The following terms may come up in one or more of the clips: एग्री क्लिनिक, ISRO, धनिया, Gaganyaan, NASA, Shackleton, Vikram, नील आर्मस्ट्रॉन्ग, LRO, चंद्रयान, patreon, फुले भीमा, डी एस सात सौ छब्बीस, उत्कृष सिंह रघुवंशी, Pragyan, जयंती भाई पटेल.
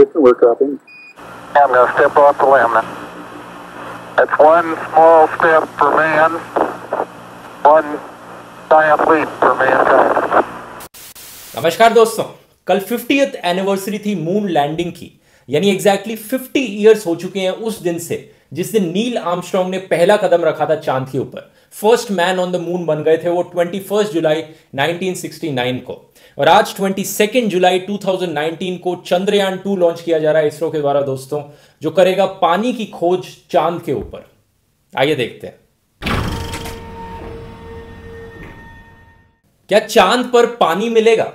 Houston, we're copying. I'm going to step off the limb now. That's one small step for man, one giant leap for mankind. नमस्कार दोस्तों, कल 50th anniversary थी moon landing की, यानी exactly 50 years हो चुके हैं उस दिन से जिस दिन नील आर्मस्ट्रॉन्ग ने पहला कदम रखा था चांद के ऊपर। First man on the moon बन गए थे वो 21 जुलाई 1969 को, और आज 22 जुलाई 2019 को चंद्रयान 2 लॉन्च किया जा रहा है इसरो के द्वारा दोस्तों, जो करेगा पानी की खोज चांद के ऊपर। आइए देखते हैं, क्या चांद पर पानी मिलेगा?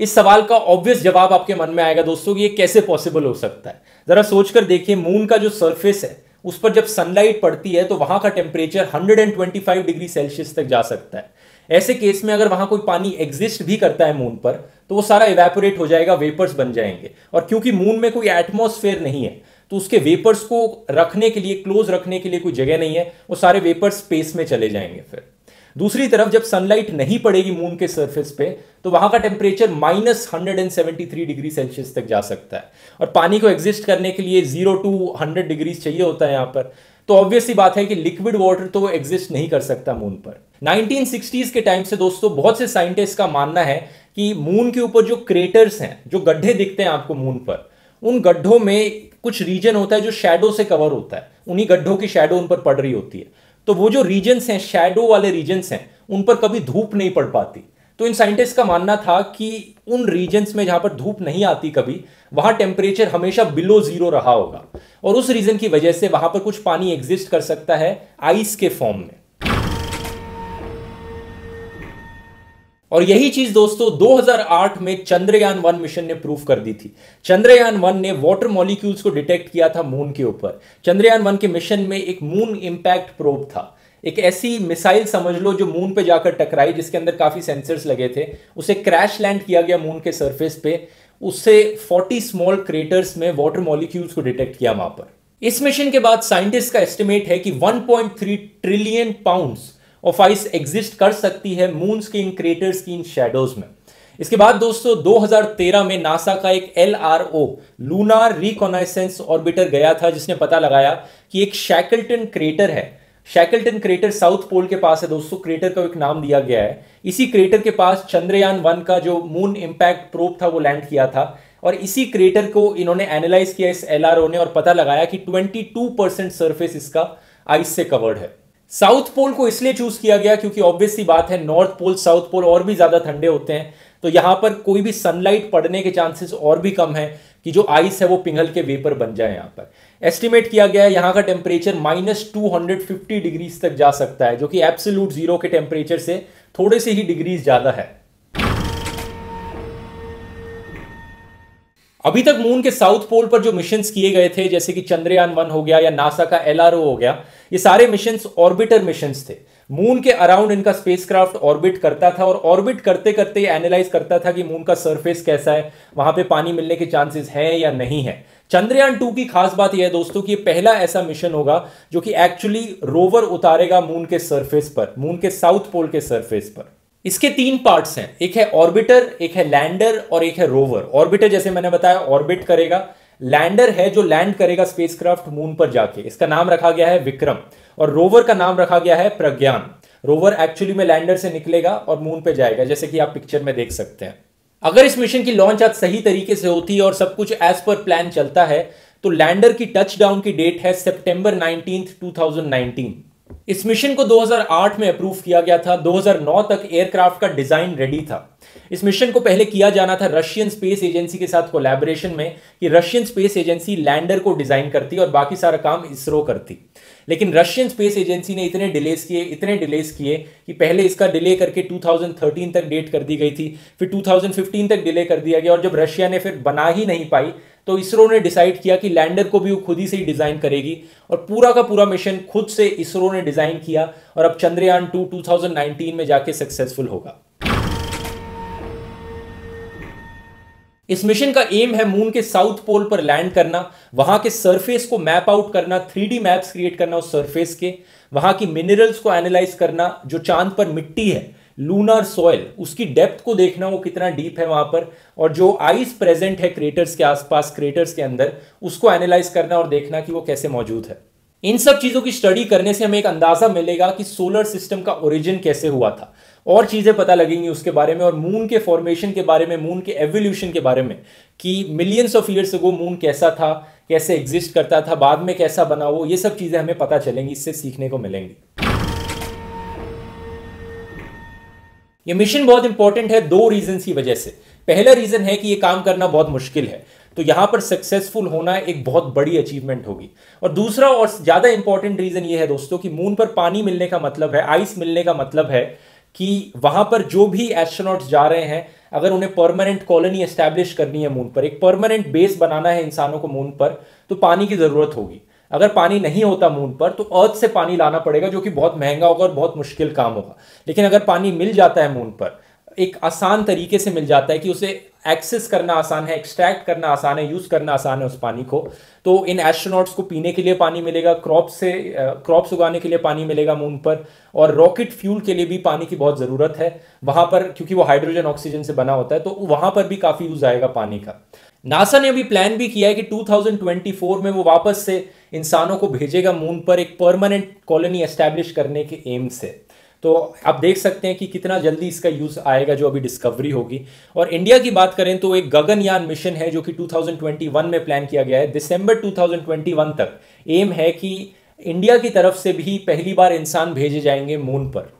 इस सवाल का ऑब्वियस जवाब आपके मन में आएगा दोस्तों कि ये कैसे पॉसिबल हो सकता है। जरा सोचकर देखिए, मून का जो सरफेस है उस पर जब सनलाइट पड़ती है तो वहां का टेम्परेचर 125 डिग्री सेल्सियस तक जा सकता है। ऐसे केस में अगर वहां कोई पानी एग्जिस्ट भी करता है मून पर तो वो सारा इवेपोरेट हो जाएगा, वेपर्स बन जाएंगे। और क्योंकि मून में कोई एटमॉस्फेयर नहीं है तो उसके वेपर्स को रखने के लिए, क्लोज रखने के लिए कोई जगह नहीं है, वो सारे वेपर्स स्पेस में चले जाएंगे। फिर दूसरी तरफ जब सनलाइट नहीं पड़ेगी मून के सरफेस पे तो वहां का टेम्परेचर -173 डिग्री सेल्सियस तक जा सकता है, और पानी को एग्जिस्ट करने के लिए 0 to 100 डिग्रीज चाहिए होता है यहाँ पर। तो ऑब्वियसली बात है कि लिक्विड वाटर तो एग्जिस्ट नहीं कर सकता मून पर। 1960s के टाइम से दोस्तों बहुत से साइंटिस्ट का मानना है कि मून के ऊपर जो क्रेटर्स हैं, जो गड्ढे दिखते हैं आपको मून पर, उन गड्ढों में कुछ रीजन होता है जो शैडो से कवर होता है, उन्हीं गड्ढों की शैडो उन पर पड़ रही होती है। तो वो जो रीजन्स हैं, शैडो वाले रीजन्स हैं, उन पर कभी धूप नहीं पड़ पाती। तो इन साइंटिस्ट का मानना था कि उन रीजन्स में जहां पर धूप नहीं आती कभी, वहां टेम्परेचर हमेशा below 0 रहा होगा, और उस रीजन की वजह से वहां पर कुछ पानी एग्जिस्ट कर सकता है आइस के फॉर्म में। और यही चीज दोस्तों 2008 में चंद्रयान 1 मिशन ने प्रूव कर दी थी। चंद्रयान 1 ने वाटर मॉलिक्यूल्स को डिटेक्ट किया था मून के ऊपर। चंद्रयान 1 के मिशन में एक मून इंपैक्ट प्रोब था, एक ऐसी मिसाइल समझ लो जो मून पे जाकर टकराई, जिसके अंदर काफी सेंसर्स लगे थे। उसे क्रैश लैंड किया गया मून के सरफेस पे, उससे 40 स्मॉल क्रेटर्स में वाटर मॉलिक्यूल्स को डिटेक्ट किया वहां पर। इस मिशन के बाद साइंटिस्ट का एस्टिमेट है कि 1.3 trillion pounds of ice exist कर सकती है मून्स के इन क्रेटर्स की, इन शैडोज में। इसके बाद दोस्तों 2013 में नासा का एक LRO लूनार रिकॉनाइसेंस ऑर्बिटर गया था, जिसने पता लगाया कि एक शैकल्टन क्रेटर है। शैकल्टन क्रेटर साउथ पोल के पास है दोस्तों, क्रेटर का एक नाम दिया गया है। इसी क्रेटर के पास चंद्रयान 1 का जो मून इंपैक्ट प्रोब था वो लैंड किया था, और इसी क्रेटर को इन्होंने एनालाइज किया इस LRO ने, और पता लगाया कि 22% सरफेस इसका आइस से कवर्ड है। साउथ पोल को इसलिए चूज किया गया क्योंकि ऑब्वियसली बात है नॉर्थ पोल, साउथ पोल और भी ज्यादा ठंडे होते हैं, तो यहां पर कोई भी सनलाइट पड़ने के चांसेस और भी कम है कि जो आइस है वो पिघल के वेपर बन जाए। यहां पर एस्टिमेट किया गया है यहां का टेम्परेचर -250 डिग्रीज तक जा सकता है, जो कि एब्सोल्यूट 0 के टेम्परेचर से थोड़े से ही डिग्रीज ज्यादा है। अभी तक मून के साउथ पोल पर जो मिशंस किए गए थे, जैसे कि चंद्रयान 1 हो गया या नासा का LRO हो गया, ये सारे मिशंस ऑर्बिटर मिशंस थे। मून के अराउंड इनका स्पेसक्राफ्ट ऑर्बिट करता था, और ऑर्बिट करते करते एनालाइज करता था कि मून का सरफेस कैसा है, वहां पे पानी मिलने के चांसेस हैं या नहीं है। चंद्रयान 2 की खास बात यह है दोस्तों कि ये पहला ऐसा मिशन होगा जो कि एक्चुअली रोवर उतारेगा मून के सरफेस पर, मून के साउथ पोल के सरफेस पर। इसके 3 पार्ट्स हैं, एक है ऑर्बिटर, एक है लैंडर और एक है रोवर। ऑर्बिटर जैसे मैंने बताया ऑर्बिट करेगा, लैंडर है जो लैंड करेगा स्पेसक्राफ्ट मून पर जाके, इसका नाम रखा गया है विक्रम, और रोवर का नाम रखा गया है प्रज्ञान। रोवर एक्चुअली में लैंडर से निकलेगा और मून पे जाएगा, जैसे कि आप पिक्चर में देख सकते हैं। अगर इस मिशन की लॉन्च आज सही तरीके से होती है और सब कुछ एज पर प्लान चलता है तो लैंडर की टचडाउन की डेट है सितंबर 19, 2019। इस मिशन को 2008 में अप्रूव किया गया था। 2009 तक एयरक्राफ्ट का डिजाइन रेडी था। इस मिशन को पहले किया जाना था रशियन स्पेस एजेंसी के साथ कोलैबोरेशन में, कि रशियन स्पेस एजेंसी लैंडर को डिजाइन करती और बाकी सारा काम इसरो करती। लेकिन रशियन स्पेस एजेंसी ने इतने डिलेज किए कि पहले इसका डिले करके 2013 तक डेट कर दी गई थी, फिर 2015 तक डिले कर दिया गया, और जब रशिया ने फिर बना ही नहीं पाई तो इसरो ने डिसाइड किया कि लैंडर को भी वो खुद ही से ही डिजाइन करेगी, और पूरा का पूरा मिशन खुद से इसरो ने डिजाइन किया, और अब चंद्रयान 2 2019 में जाके सक्सेसफुल होगा। इस मिशन का एम है मून के साउथ पोल पर लैंड करना, वहां के सरफेस को मैप आउट करना, 3D मैप्स क्रिएट करना उस सरफेस के, वहां की मिनरल्स को एनालाइज करना, जो चांद पर मिट्टी है लूनर सॉयल, उसकी डेप्थ को देखना वो कितना डीप है वहां पर, और जो आइस प्रेजेंट है क्रेटर्स के आसपास, क्रेटर्स के अंदर, उसको एनालाइज करना और देखना कि वो कैसे मौजूद है। इन सब चीजों की स्टडी करने से हमें एक अंदाजा मिलेगा कि सोलर सिस्टम का ओरिजिन कैसे हुआ था, और चीजें पता लगेंगी उसके बारे में, और मून के फॉर्मेशन के बारे में, मून के एवोल्यूशन के बारे में कि millions of years ago moon कैसा था, कैसे एग्जिस्ट करता था, बाद में कैसा बना वो, ये सब चीजें हमें पता चलेंगी, इससे सीखने को मिलेंगी। ये मिशन बहुत इंपॉर्टेंट है दो रीजन की वजह से। पहला रीजन है कि ये काम करना बहुत मुश्किल है, तो यहाँ पर सक्सेसफुल होना एक बहुत बड़ी अचीवमेंट होगी। और दूसरा और ज़्यादा इंपॉर्टेंट रीज़न ये है दोस्तों कि मून पर पानी मिलने का मतलब है, आइस मिलने का मतलब है कि वहाँ पर जो भी एस्ट्रोनॉट्स जा रहे हैं, अगर उन्हें परमानेंट कॉलोनी एस्टैब्लिश करनी है मून पर, एक परमानेंट बेस बनाना है इंसानों को मून पर, तो पानी की ज़रूरत होगी। अगर पानी नहीं होता मून पर तो अर्थ से पानी लाना पड़ेगा, जो कि बहुत महंगा होगा और बहुत मुश्किल काम होगा। लेकिन अगर पानी मिल जाता है मून पर, एक आसान तरीके से मिल जाता है कि उसे एक्सेस करना आसान है, एक्सट्रैक्ट करना आसान है, यूज़ करना आसान है उस पानी को, तो इन एस्ट्रोनॉट्स को पीने के लिए पानी मिलेगा, क्रॉप्स उगाने के लिए पानी मिलेगा मून पर, और रॉकेट फ्यूल के लिए भी पानी की बहुत ज़रूरत है वहाँ पर, क्योंकि वो हाइड्रोजन ऑक्सीजन से बना होता है, तो वहाँ पर भी काफ़ी यूज़ आएगा पानी का। नासा ने अभी प्लान भी किया है कि 2024 में वो वापस से इंसानों को भेजेगा मून पर एक परमानेंट कॉलोनी एस्टैब्लिश करने के एम से। तो आप देख सकते हैं कि कितना जल्दी इसका यूज़ आएगा जो अभी डिस्कवरी होगी। और इंडिया की बात करें तो एक गगनयान मिशन है जो कि 2021 में प्लान किया गया है। दिसंबर 2021 तक एम है कि इंडिया की तरफ से भी पहली बार इंसान भेजे जाएंगे मून पर।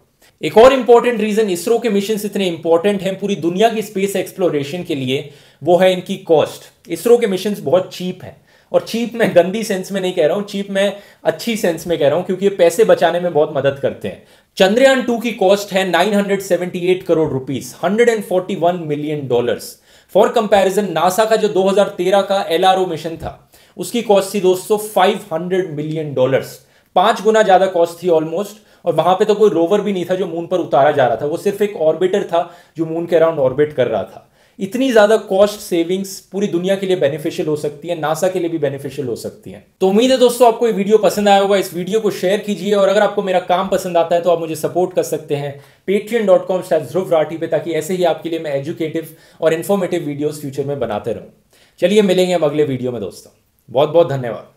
एक और इम्पॉर्टेंट रीज़न इसरो के मिशन इतने इम्पॉर्टेंट हैं पूरी दुनिया की स्पेस एक्सप्लोरेशन के लिए, वो है इनकी कॉस्ट। इसरो के मिशन बहुत चीप हैं, और चीप मैं गंदी सेंस में नहीं कह रहा हूँ, चीप मैं अच्छी सेंस में कह रहा हूँ, क्योंकि ये पैसे बचाने में बहुत मदद करते हैं। चंद्रयान 2 की कॉस्ट है 978 crore rupees, 141 million dollars. For comparison, NASA का जो 2013 का LRO मिशन था उसकी कॉस्ट थी दोस्तों 500 मिलियन डॉलर्स, 5 गुना ज़्यादा कॉस्ट थी ऑलमोस्ट। और वहाँ पे तो कोई रोवर भी नहीं था जो मून पर उतारा जा रहा था, वो सिर्फ एक ऑर्बिटर था जो मून के अराउंड ऑर्बिट कर रहा था। इतनी ज़्यादा कॉस्ट सेविंग्स पूरी दुनिया के लिए बेनिफिशियल हो सकती है, नासा के लिए भी बेनिफिशियल हो सकती है। तो उम्मीद है दोस्तों आपको ये वीडियो पसंद आया होगा। इस वीडियो को शेयर कीजिए, और अगर आपको मेरा काम पसंद आता है तो आप मुझे सपोर्ट कर सकते हैं patreon.com/dhruvrathi पे, ताकि ऐसे ही आपके लिए मैं एजुकेटिव और इन्फॉर्मेटिव वीडियोज़ फ्यूचर में बनाते रहूँ। चलिए मिलेंगे अब अगले वीडियो में दोस्तों, बहुत बहुत धन्यवाद।